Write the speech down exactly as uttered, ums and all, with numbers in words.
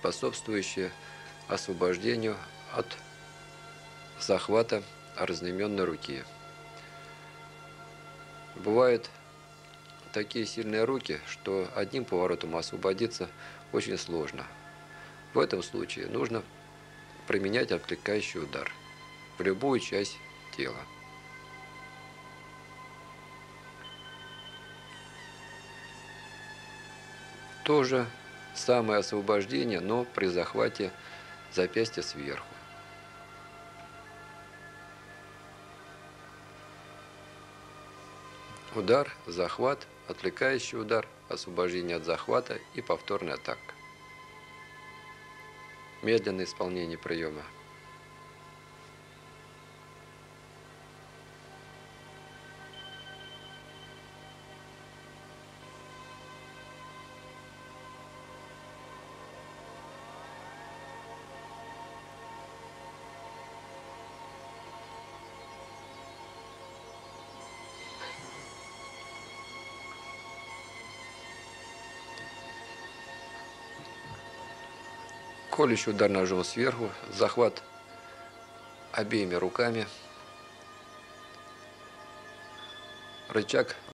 способствующие освобождению от захвата разноименной руки. Бывают такие сильные руки, что одним поворотом освободиться очень сложно. В этом случае нужно применять отвлекающий удар в любую часть тела. То же самое освобождение, но при захвате запястья сверху. Удар, захват, отвлекающий удар, освобождение от захвата и повторная атака. Медленное исполнение приема. Колющий удар ножом сверху, захват обеими руками, рычаг